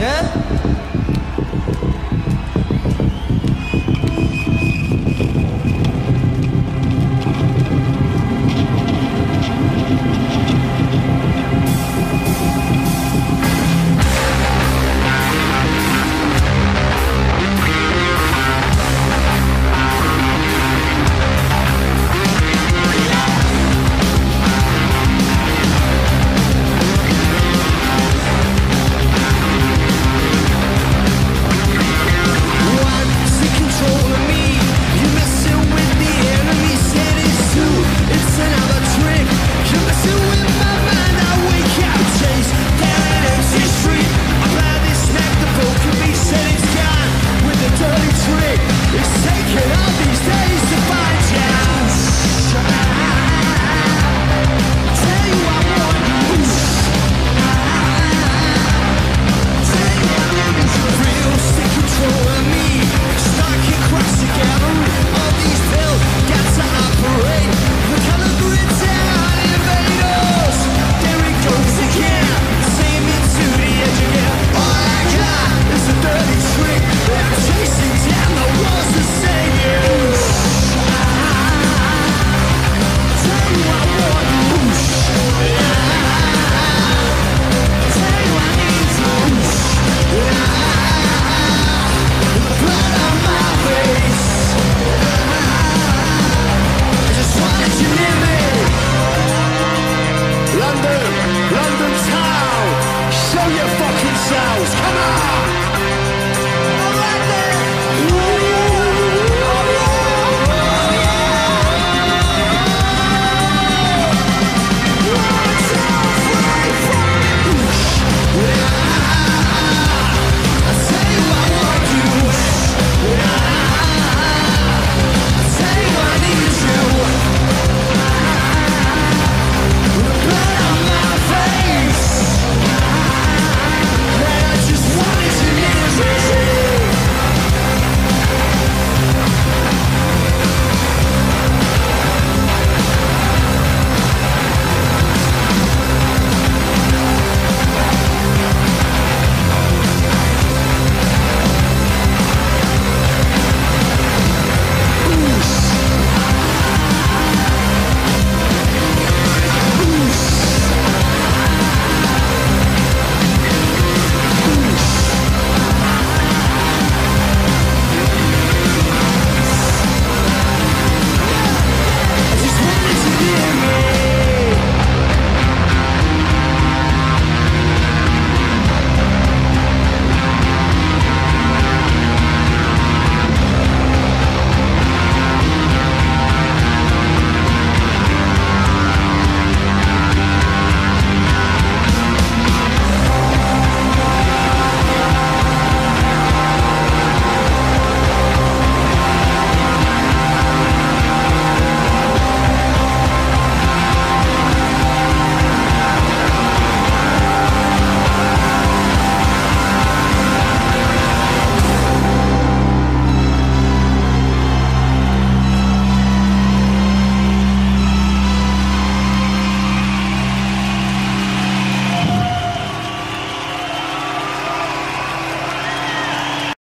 年。